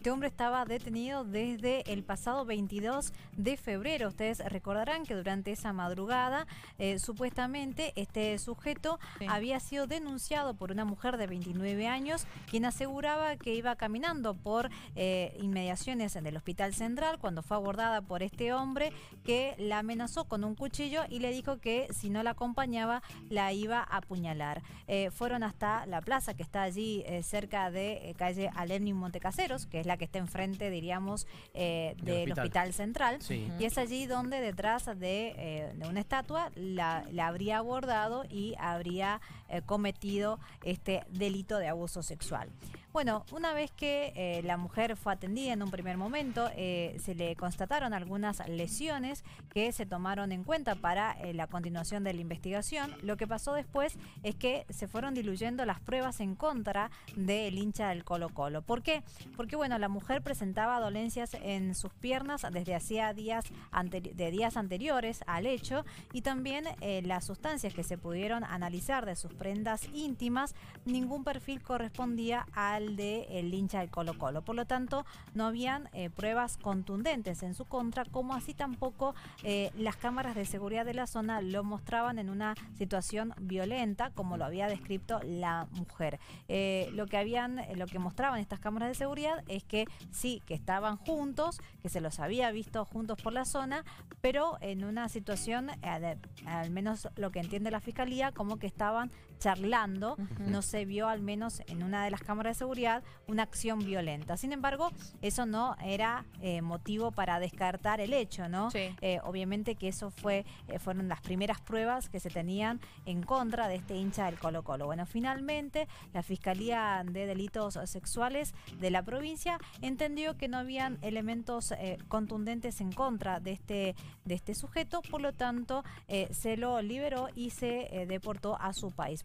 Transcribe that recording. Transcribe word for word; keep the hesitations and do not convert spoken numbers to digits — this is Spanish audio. Este hombre estaba detenido desde el pasado veintidós de febrero. Ustedes recordarán que durante esa madrugada, eh, supuestamente, este sujeto sí. había sido denunciado por una mujer de veintinueve años, quien aseguraba que iba caminando por eh, inmediaciones del Hospital Central cuando fue abordada por este hombre, que la amenazó con un cuchillo y le dijo que si no la acompañaba la iba a apuñalar. Eh, fueron hasta la plaza que está allí eh, cerca de eh, calle Alemni Montecaseros, que es la que está enfrente, diríamos, eh, del hospital. hospital Central. Sí. Y es allí donde detrás de, eh, de una estatua la, la habría abordado y habría eh, cometido este delito de abuso sexual. Bueno, una vez que eh, la mujer fue atendida en un primer momento, eh, se le constataron algunas lesiones que se tomaron en cuenta para eh, la continuación de la investigación. Lo que pasó después es que se fueron diluyendo las pruebas en contra del hincha del Colo-Colo. ¿Por qué? Porque bueno, la mujer presentaba dolencias en sus piernas desde hacía días de días anteriores al hecho, y también eh, las sustancias que se pudieron analizar de sus prendas íntimas, ningún perfil correspondía al de el hincha del Colo-Colo. Por lo tanto, no habían eh, pruebas contundentes en su contra, como así tampoco eh, las cámaras de seguridad de la zona lo mostraban en una situación violenta, como lo había descrito la mujer. Eh, lo que habían, eh, lo que mostraban estas cámaras de seguridad es que sí, que estaban juntos, que se los había visto juntos por la zona, pero en una situación, eh, de, al menos lo que entiende la fiscalía, como que estaban charlando. Uh-huh. No se vio, al menos en una de las cámaras de seguridad, una acción violenta. Sin embargo, eso no era eh, motivo para descartar el hecho, ¿no? Sí. Eh, obviamente que eso fue, eh, fueron las primeras pruebas que se tenían en contra de este hincha del Colo-Colo. Bueno, finalmente la Fiscalía de Delitos Sexuales de la provincia entendió que no habían elementos eh, contundentes en contra de este, de este sujeto, por lo tanto eh, se lo liberó y se eh, deportó a su país.